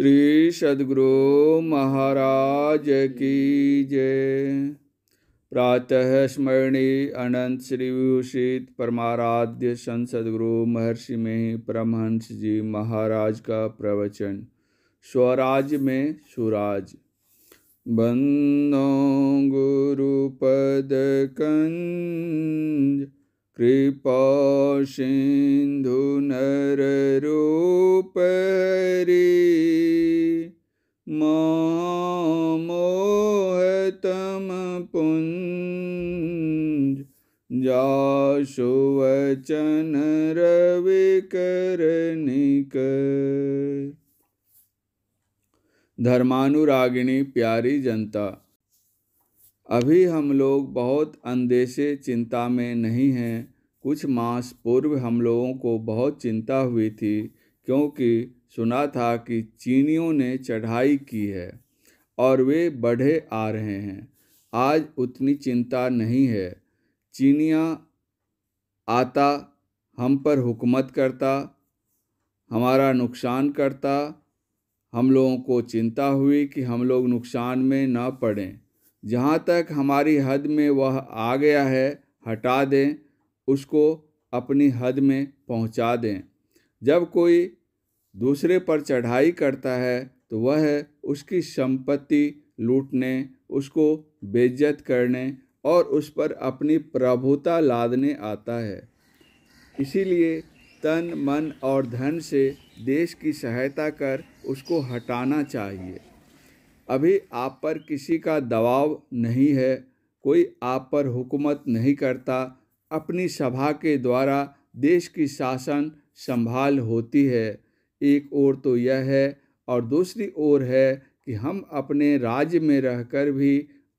श्री सद्गुरु महाराज की जय। प्रातः स्मरणीय अनंत श्री विभूषित परमाराध्य संत सद्गुरु महर्षि मेँहीँ परमहंस जी महाराज का प्रवचन स्वराज में सुराज। बंदो गुरुपद कंज कृपा सिंधु नर रूप हरि, मोह तम पुंज जासु वचन रवि कर निकर। धर्मानुरागिणी प्यारी जनता, अभी हम लोग बहुत अंदेशे चिंता में नहीं हैं। कुछ मास पूर्व हम लोगों को बहुत चिंता हुई थी, क्योंकि सुना था कि चीनियों ने चढ़ाई की है और वे बढ़े आ रहे हैं। आज उतनी चिंता नहीं है। चीनियाँ आता हम पर हुकूमत करता, हमारा नुकसान करता। हम लोगों को चिंता हुई कि हम लोग नुकसान में ना पड़ें। जहाँ तक हमारी हद में वह आ गया है, हटा दें, उसको अपनी हद में पहुँचा दें। जब कोई दूसरे पर चढ़ाई करता है तो वह उसकी संपत्ति लूटने, उसको बेइज्जत करने और उस पर अपनी प्रभुता लादने आता है। इसीलिए तन मन और धन से देश की सहायता कर उसको हटाना चाहिए। अभी आप पर किसी का दबाव नहीं है, कोई आप पर हुकूमत नहीं करता। अपनी सभा के द्वारा देश की शासन संभाल होती है। एक ओर तो यह है और दूसरी ओर है कि हम अपने राज्य में रहकर भी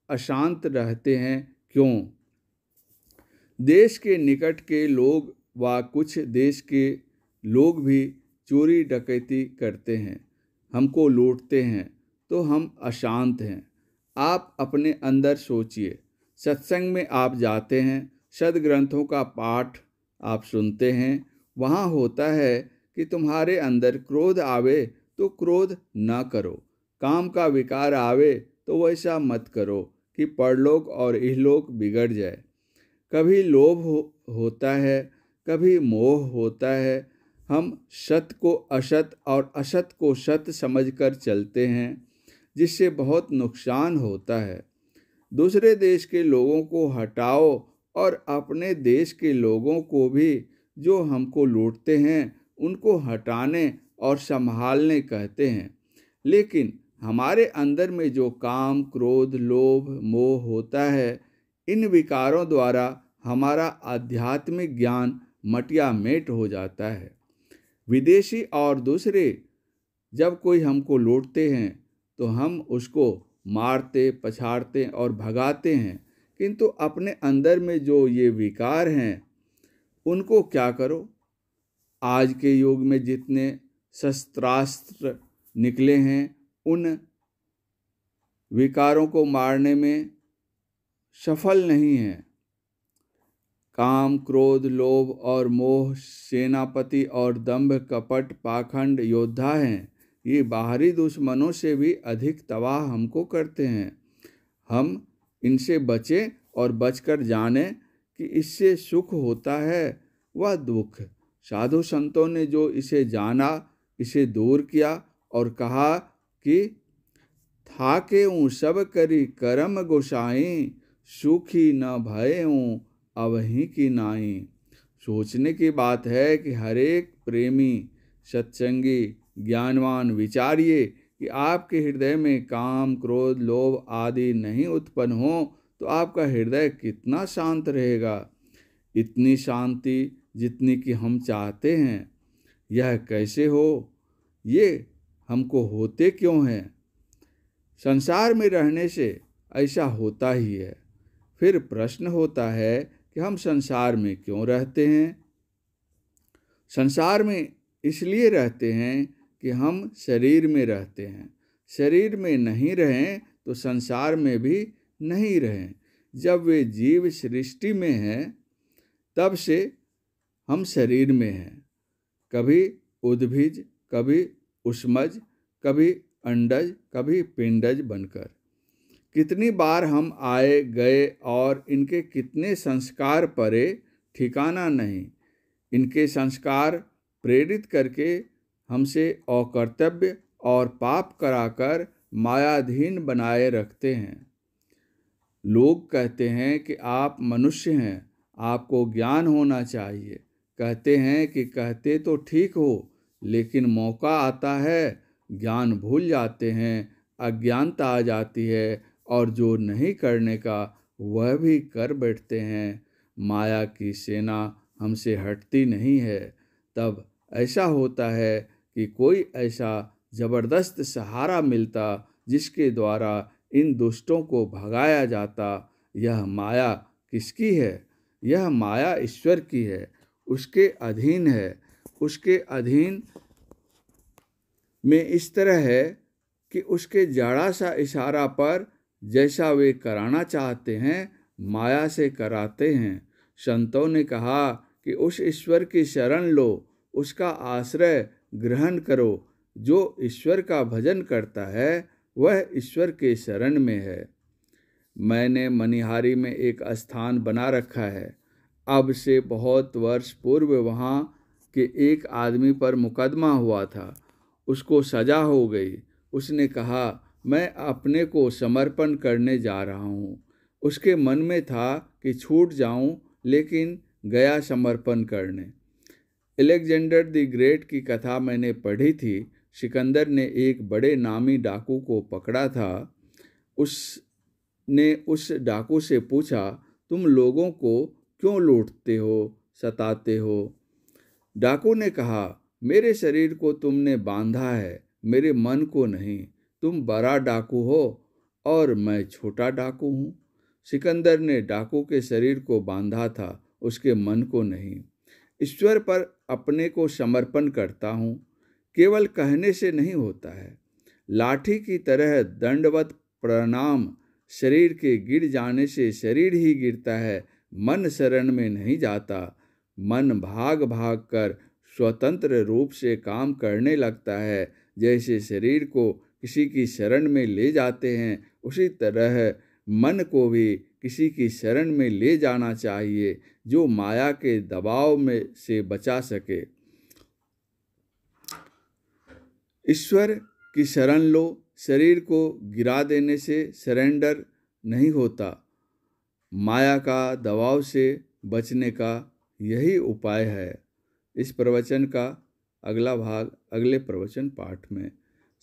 अशांत रहते हैं। क्यों? देश के निकट के लोग व कुछ देश के लोग भी चोरी डकैती करते हैं, हमको लूटते हैं, तो हम अशांत हैं। आप अपने अंदर सोचिए। सत्संग में आप जाते हैं, सदग्रंथों का पाठ आप सुनते हैं। वहाँ होता है कि तुम्हारे अंदर क्रोध आवे तो क्रोध ना करो, काम का विकार आवे तो वैसा मत करो कि परलोक और इहलोक बिगड़ जाए। कभी लोभ होता है, कभी मोह होता है। हम सत को असत और असत को सत समझकर चलते हैं, जिससे बहुत नुकसान होता है। दूसरे देश के लोगों को हटाओ और अपने देश के लोगों को भी जो हमको लूटते हैं उनको हटाने और संभालने कहते हैं। लेकिन हमारे अंदर में जो काम, क्रोध, लोभ, मोह होता है, इन विकारों द्वारा हमारा आध्यात्मिक ज्ञान मटिया मेट हो जाता है। विदेशी और दूसरे जब कोई हमको लूटते हैं तो हम उसको मारते, पछाड़ते और भगाते हैं, किंतु अपने अंदर में जो ये विकार हैं उनको क्या करो। आज के युग में जितने शस्त्रास्त्र निकले हैं, उन विकारों को मारने में सफल नहीं है। काम, क्रोध, लोभ और मोह सेनापति और दंभ, कपट, पाखंड योद्धा हैं। ये बाहरी दुश्मनों से भी अधिक तबाह हमको करते हैं। हम इनसे बचें और बचकर जाने कि इससे सुख होता है व दुख। साधु संतों ने जो इसे जाना, इसे दूर किया और कहा कि थाकेऊँ सब करी करम गोसाई, सुखी न भयऊँ अवहीं की नाई। सोचने की बात है कि हरेक प्रेमी, सत्संगी, ज्ञानवान विचारिए कि आपके हृदय में काम, क्रोध, लोभ आदि नहीं उत्पन्न हो तो आपका हृदय कितना शांत रहेगा। इतनी शांति जितनी कि हम चाहते हैं, यह कैसे हो? ये हमको होते क्यों हैं? संसार में रहने से ऐसा होता ही है। फिर प्रश्न होता है कि हम संसार में क्यों रहते हैं? संसार में इसलिए रहते हैं कि हम शरीर में रहते हैं। शरीर में नहीं रहें तो संसार में भी नहीं रहें। जब वे जीव सृष्टि में हैं तब से हम शरीर में हैं। कभी उद्भिज, कभी उष्मज, कभी अंडज कभी पिंडज बनकर। कितनी बार हम आए गए और इनके कितने संस्कार परे ठिकाना नहीं। इनके संस्कार प्रेरित करके हमसे अकर्तव्य और पाप कराकर मायाधीन बनाए रखते हैं। लोग कहते हैं कि आप मनुष्य हैं, आपको ज्ञान होना चाहिए। कहते हैं कि कहते तो ठीक हो, लेकिन मौका आता है ज्ञान भूल जाते हैं, अज्ञानता आ जाती है और जो नहीं करने का वह भी कर बैठते हैं। माया की सेना हमसे हटती नहीं है। तब ऐसा होता है कि कोई ऐसा ज़बरदस्त सहारा मिलता जिसके द्वारा इन दुष्टों को भगाया जाता। यह माया किसकी है? यह माया ईश्वर की है, उसके अधीन है। उसके अधीन में इस तरह है कि उसके जाड़ा सा इशारा पर जैसा वे कराना चाहते हैं माया से कराते हैं। संतों ने कहा कि उस ईश्वर की शरण लो, उसका आश्रय ग्रहण करो। जो ईश्वर का भजन करता है वह ईश्वर के शरण में है। मैंने मनिहारी में एक स्थान बना रखा है। अब से बहुत वर्ष पूर्व वहाँ के एक आदमी पर मुकदमा हुआ था, उसको सज़ा हो गई। उसने कहा, मैं अपने को समर्पण करने जा रहा हूँ। उसके मन में था कि छूट जाऊँ, लेकिन गया समर्पण करने। एलेक्जेंडर दी ग्रेट की कथा मैंने पढ़ी थी। सिकंदर ने एक बड़े नामी डाकू को पकड़ा था। उसने उस डाकू से पूछा, तुम लोगों को क्यों लूटते हो, सताते हो? डाकू ने कहा, मेरे शरीर को तुमने बांधा है, मेरे मन को नहीं। तुम बड़ा डाकू हो और मैं छोटा डाकू हूँ। सिकंदर ने डाकू के शरीर को बांधा था, उसके मन को नहीं। ईश्वर पर अपने को समर्पण करता हूँ। केवल कहने से नहीं होता है। लाठी की तरह दंडवत प्रणाम शरीर के गिर जाने से शरीर ही गिरता है, मन शरण में नहीं जाता। मन भाग भाग कर स्वतंत्र रूप से काम करने लगता है। जैसे शरीर को किसी की शरण में ले जाते हैं, उसी तरह मन को भी किसी की शरण में ले जाना चाहिए जो माया के दबाव में से बचा सके। ईश्वर की शरण लो। शरीर को गिरा देने से सरेंडर नहीं होता। माया का दबाव से बचने का यही उपाय है। इस प्रवचन का अगला भाग अगले प्रवचन पाठ में।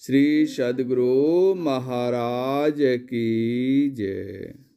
श्री सद्गुरु महाराज की जय।